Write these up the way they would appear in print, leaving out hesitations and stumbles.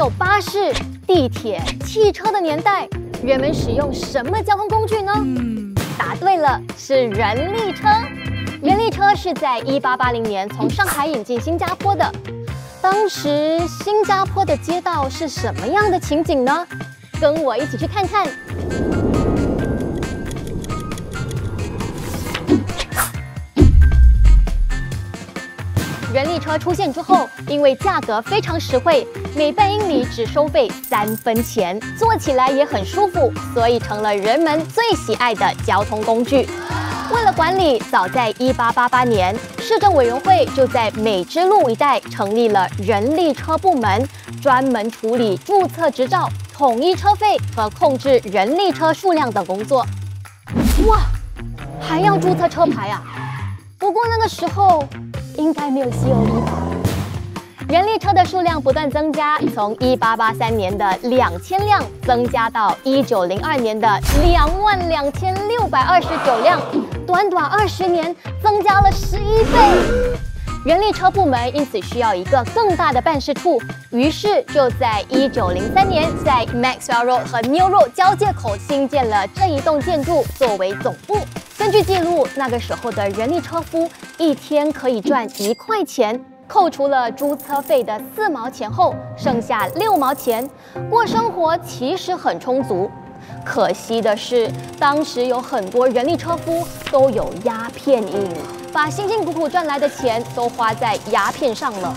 有巴士、地铁、汽车的年代，人们使用什么交通工具呢？答对了，是人力车。人力车是在1880年从上海引进新加坡的。当时新加坡的街道是什么样的情景呢？跟我一起去看看。 人力车出现之后，因为价格非常实惠，每半英里只收费3分钱，坐起来也很舒服，所以成了人们最喜爱的交通工具。为了管理，早在1888年，市政委员会就在美芝路一带成立了人力车部门，专门处理注册执照、统一车费和控制人力车数量等工作。哇，还要注册车牌啊！不过那个时候。 应该没有西欧吧？人力车的数量不断增加，从1883年的2000辆增加到1902年的22629辆，短20年增加了11倍。人力车部门因此需要一个更大的办事处，于是就在1903年在 Maxwell Road 和 New Road 交界口新建了这一栋建筑作为总部。 根据记录，那个时候的人力车夫一天可以赚1块钱，扣除了租车费的4毛钱后，剩下6毛钱，过生活其实很充足。可惜的是，当时有很多人力车夫都有鸦片瘾，把辛辛苦苦赚来的钱都花在鸦片上了。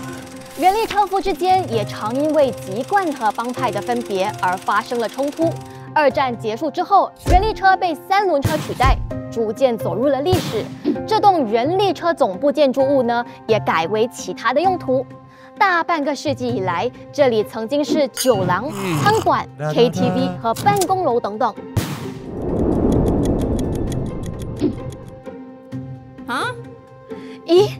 人力车夫之间也常因为籍贯和帮派的分别而发生了冲突。二战结束之后，人力车被3轮车取代。 逐渐走入了历史，这栋人力车总部建筑物呢，也改为其他的用途。大半个世纪以来，这里曾经是酒廊、餐馆、KTV 和办公楼等等。啊？咦，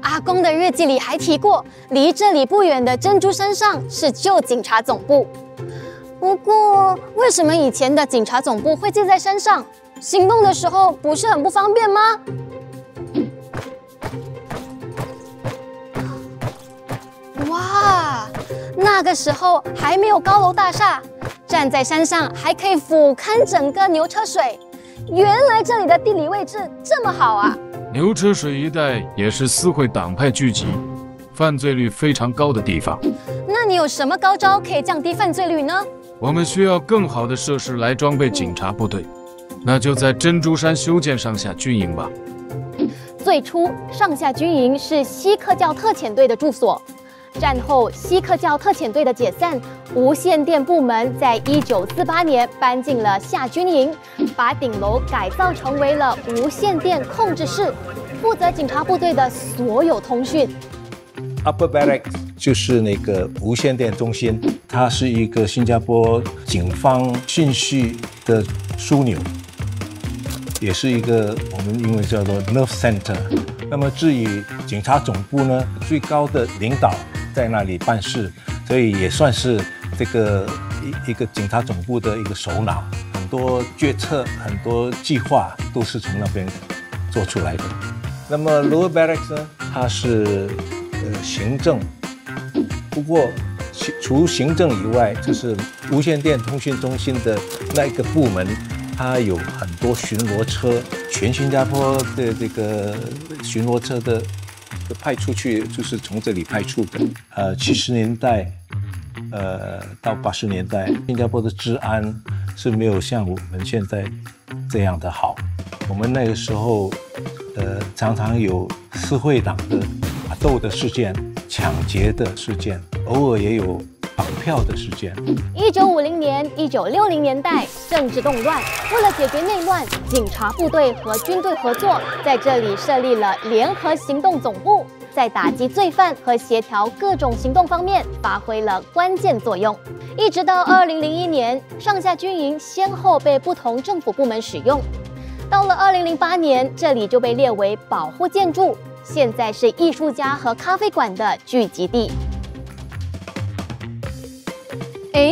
阿公的日记里还提过，离这里不远的珍珠山上是旧警察总部。不过，为什么以前的警察总部会建在山上？ 行动的时候不是很不方便吗？哇，那个时候还没有高楼大厦，站在山上还可以俯瞰整个牛车水。原来这里的地理位置这么好啊！牛车水一带也是私会党派聚集、犯罪率非常高的地方。那你有什么高招可以降低犯罪率呢？我们需要更好的设施来装备警察部队。 那就在珍珠山修建上下军营吧。最初，上下军营是锡克教特遣队的住所。战后，锡克教特遣队的解散，无线电部门在1948年搬进了下军营，把顶楼改造成为了无线电控制室，负责警察部队的所有通讯。Upper Barracks 就是那个无线电中心，它是一个新加坡警方讯息的枢纽。 也是一个我们英文叫做 nerve center。那么至于警察总部呢，最高的领导在那里办事，所以也算是这个一个警察总部的一个首脑。很多决策、很多计划都是从那边做出来的。那么 Lower Barracks 呢，它是行政，不过除行政以外，就是无线电通讯中心的那一个部门。 它有很多巡逻车，全新加坡的这个巡逻车的派出去，就是从这里派出的。70年代，到80年代，新加坡的治安是没有像我们现在这样的好。我们那个时候，常常有私会党的打斗的事件、抢劫的事件，偶尔也有。 绑票的事件。1950年、1960年代政治动乱，为了解决内乱，警察部队和军队合作，在这里设立了联合行动总部，在打击罪犯和协调各种行动方面发挥了关键作用。一直到2001年，上下军营先后被不同政府部门使用。到了2008年，这里就被列为保护建筑，现在是艺术家和咖啡馆的聚集地。 哎，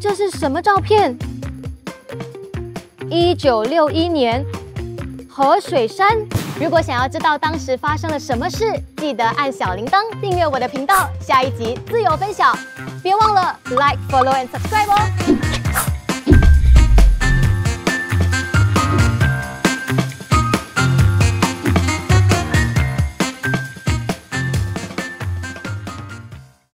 这是什么照片？1961年，河水山如果想要知道当时发生了什么事，记得按小铃铛订阅我的频道，下一集自有分晓。别忘了 like、follow and subscribe 哦。